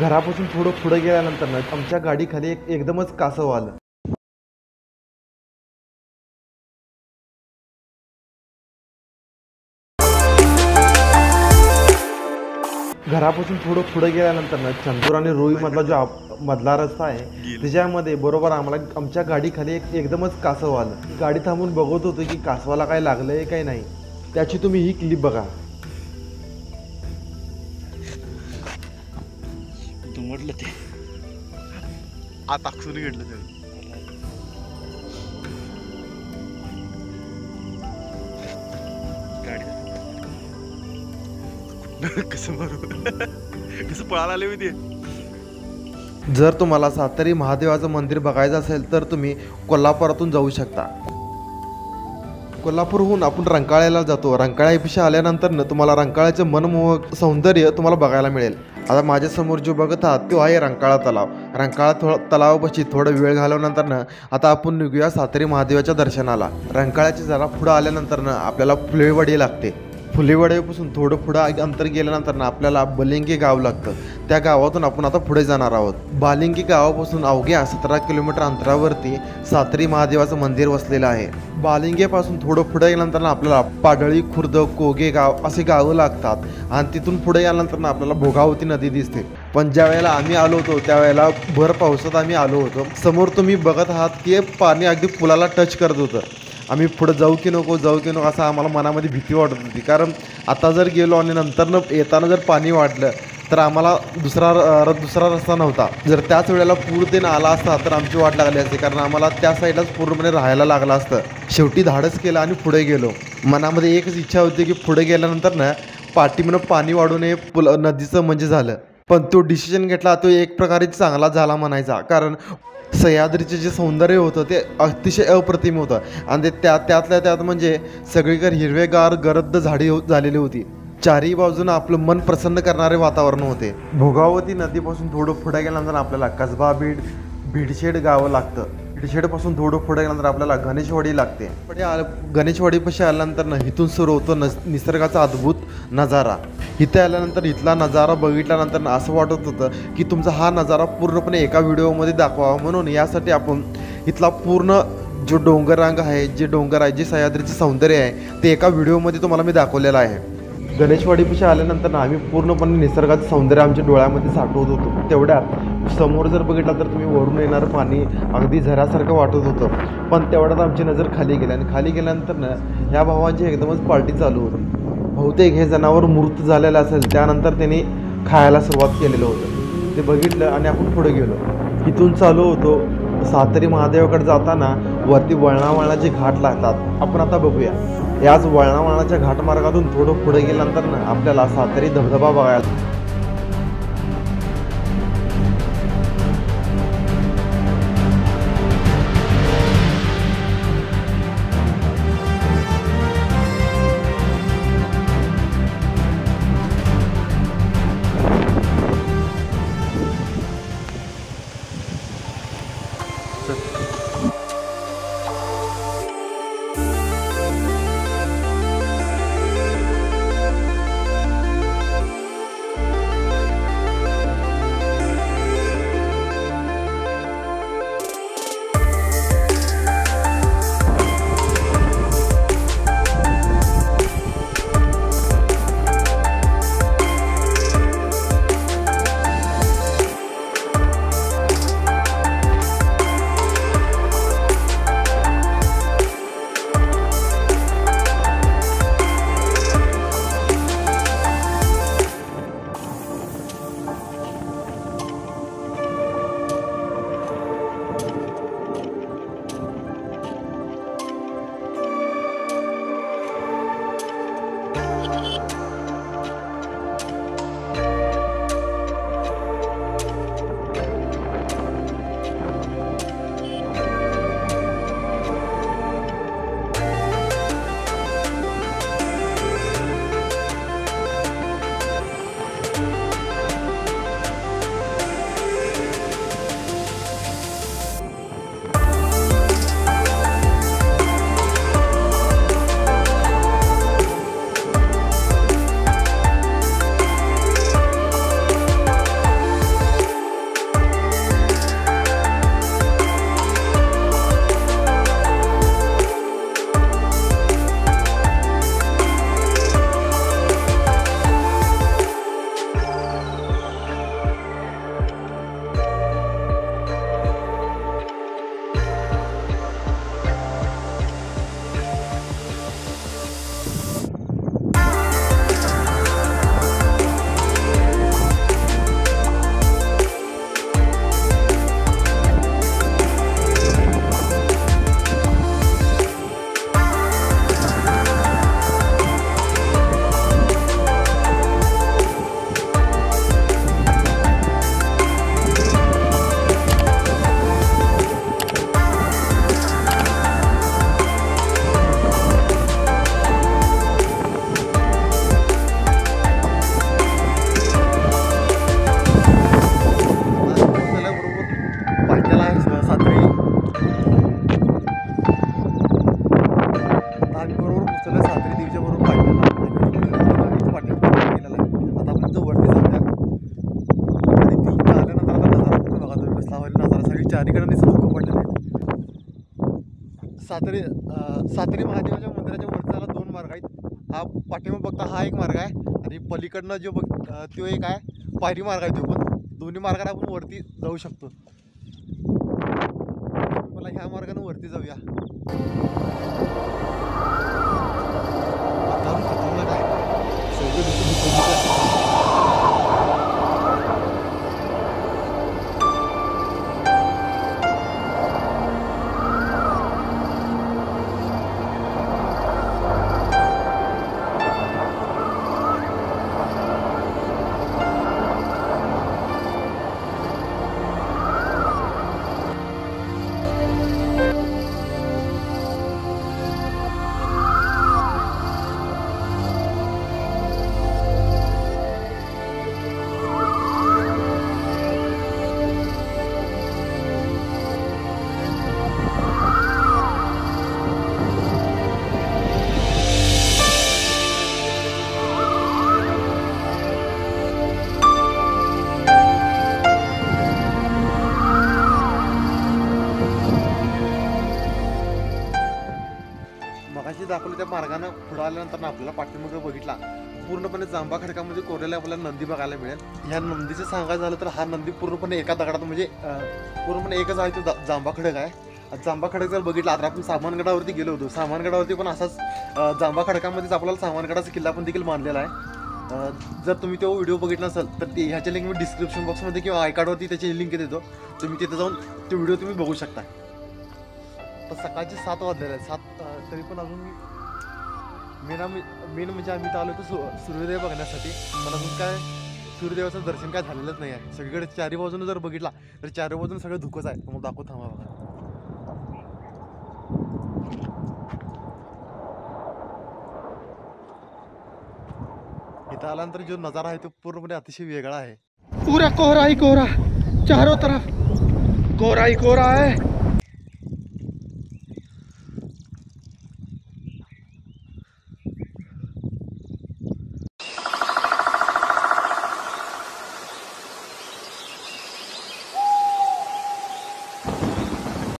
घरापासून थोडं पुढे गेल्यानंतर आमच्या गाडीखाली एकदमच कासव आलं. घरापासून थोडं पुढे गेल्यानंतर चंदूर आणि रोई मधला जो मधला रस्ता आहे त्याच्यामध्ये बरोबर आम्हाला आमच्या गाडीखाली एकदमच कासव आलं. गाडी थांबून बघत होतो की कासवाला काय लागलं आहे काय नाही. त्याची तुम्ही ही क्लिप बघा. दुमडलं ते आता अक्षर घडलं ते. कसं पळाला आले होते. जर तुम्हाला सातेरी महादेवाचं मंदिर बघायचं असेल तर तुम्ही कोल्हापुरातून जाऊ शकता. कोल्हापूरहून आपण रंकाळ्याला जातो. रंकाळ्यापेक्षा आल्यानंतर तुम्हाला रंकाळ्याचं मनमोहक सौंदर्य तुम्हाला बघायला मिळेल. आता माझ्यासमोर जो बघत आहात तो आहे रंकाळा तलाव. रंकाळा तलावापाशी थोडा वेळ घालवल्यानंतरनं आता आपण निघूया सातेरी महादेवाच्या दर्शनाला. रंकाळ्याच्या जरा पुढं आल्यानंतरनं आपल्याला फुलेवाडी लागते. फुलेवाड्यापासून थोडं पुढं अंतर गेल्यानंतर आपल्याला बालिंगे गाव लागतं. त्या गावातून आपण आता पुढे जाणार आहोत. बालिंगे गावापासून अवघ्या 17 किलोमीटर अंतरावरती सातेरी महादेवाचं मंदिर वसलेलं आहे. बालिंगेपासून थोडं पुढे गेल्यानंतर आपल्याला पाडळी खुर्द कोगे गाव असे गावं लागतात आणि तिथून पुढे गेल्यानंतर आपल्याला भोगावती नदी दिसते. पण ज्या वेळेला आम्ही आलो होतो त्यावेळेला भर पावसात आम्ही आलो होतो. समोर तुम्ही बघत आहात की पाणी अगदी पुलाला टच करत होतं. आम्ही पुढे जाऊ की नको असं आम्हाला मनामध्ये भीती वाटत होती. कारण आता जर गेलो आणि नंतरनं येताना जर पाणी वाढलं तर आम्हाला दुसरा रस्ता नव्हता. जर त्याच वेळेला पूर ते आला असता तर आमची वाट लागली असते. कारण आम्हाला त्या साईडलाच पूर्णपणे राहायला लागलं असतं. शेवटी धाडस केलं आणि पुढे गेलो. मनामध्ये एकच इच्छा होती की पुढे गेल्यानंतर पाठीमागून पाणी वाढू नये नदीचं म्हणजे झालं. पण तो डिसिजन घेतला तो एक प्रकारे चांगला झाला म्हणायचा. कारण सह्याद्रीचे जे सौंदर्य होतं ते अतिशय अप्रतिम होतं आणि त्यात म्हणजे सगळीकडे हिरवेगार गरद्द झाडी झालेली होती. चारही बाजूनं आपलं मन प्रसन्न करणारे वातावरण होते. भोगावती नदीपासून थोडं पुढे गेल्यानंतर आपल्याला कसबा भीडशेड गावं लागतं. शेडपासून थोडं पुढे गेल्यानंतर आपल्याला गणेशवाडी लागते. गणेशवाडीपाशी आल्यानंतर इथून सुरू होतो निसर्गाचा अद्भुत नजारा. इथे आल्यानंतर इथला नजारा बघितल्यानंतर असं वाटत होतं की तुमचा हा नजारा पूर्णपणे एका व्हिडिओमध्ये दाखवावा. म्हणून यासाठी आपण इथला पूर्ण जो डोंगररांग आहे जे सह्याद्रीचं सौंदर्य आहे ते एका व्हिडिओमध्ये तुम्हाला मी दाखवलेलं आहे. गणेशवाडीपाशी आल्यानंतर आम्ही पूर्णपणे निसर्गाचं सौंदर्य आमच्या डोळ्यामध्ये साठवत होतो. तेवढ्यात समोर जर बघितलं तर तुम्ही वरून येणारं पाणी अगदी झऱ्यासारखं वाटत होतं. पण तेवढ्यात आमची नजर खाली गेली आणि खाली गेल्यानंतरनं ह्या भावांची एकदमच पार्टी चालू होती. बहुतेक हे जनावर मूर्त झालेलं असेल त्यानंतर त्यांनी खायला सुरुवात केलेलं होतं. ते बघितलं आणि आपण पुढे गेलो. इथून चालू होतो सातेरी महादेवाकडे जाताना वरती वळणावळणाचे घाट लागतात. आपण आता बघूया. याच वळणावळणाच्या घाटमार्गातून थोडं पुढे गेल्यानंतर आपल्याला सातेरी धबधबा बघायला. प्राधिकरणाने धक्का पडलेला आहे। सातेरी महादेवाच्या मंदिराच्या वरच्याला दोन मार्ग आहेत। हा पाठीमागे बघता हा एक मार्ग आहे आणि पलीकडनं जो बघ तो एक आहे पायरी मार्ग आहे। तो पण दोन्ही मार्गाने आपण वरती जाऊ शकतो। मला ह्या मार्गाने वरती जाऊया। दाखवलेल्या मार्गाने पुढे आल्यानंतर आपल्याला पाठीमागे बघितला पूर्णपणे जांबाखडकामध्ये कोरलेला आपल्याला नंदी बघायला मिळेल। ह्या नंदीचं सांगायचं झालं तर हा नंदी पूर्णपणे एका दगडात म्हणजे पूर्णपणे एकच आहे तो जांबाखडक आहे। जांबाखडक जर बघितला तर आपण सामानगडावरती गेलो होतो। सामानगडावरती पण असाच जांबाखडकामध्येच आपल्याला सामानगडाचा किल्ला पण देखील मानलेला आहे। जर तुम्ही तो व्हिडिओ बघितला असेल तर ह्याची लिंक मी डिस्क्रिप्शन बॉक्समध्ये किंवा आय कार्डवरती त्याची लिंक देतो। तुम्ही तिथे जाऊन तो व्हिडिओ तुम्ही बघू शकता। सकाळचे 7 वाजलेले आहेत। 7 तरी पण अजून मेन म्हणजे आम्ही आलो होतो सूर्योदय बघण्यासाठी। मला अजून काय सूर्यदेवाचं दर्शन काय झालेलंच नाही आहे। सगळीकडे चारी बाजूने जर बघितला तर चारी बाजूने सगळं धुकंच आहे। तुम्हाला दाखवू थांबा बघा। इथं आल्यानंतर जो नजारा आहे तो पूर्णपणे अतिशय वेगळा आहे। पूरा कोहरा ही कोहरा चारों तरफ कोहरा ही कोहरा आहे।